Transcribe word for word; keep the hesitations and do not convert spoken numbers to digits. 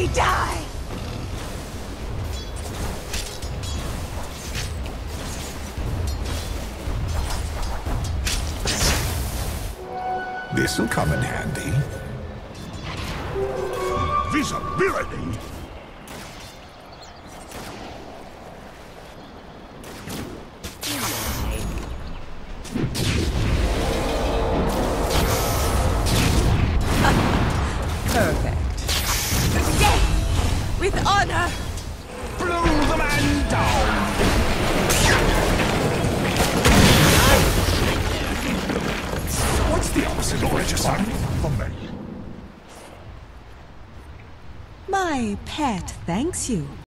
we die! This'll come in handy. Visibility? My pet thanks you.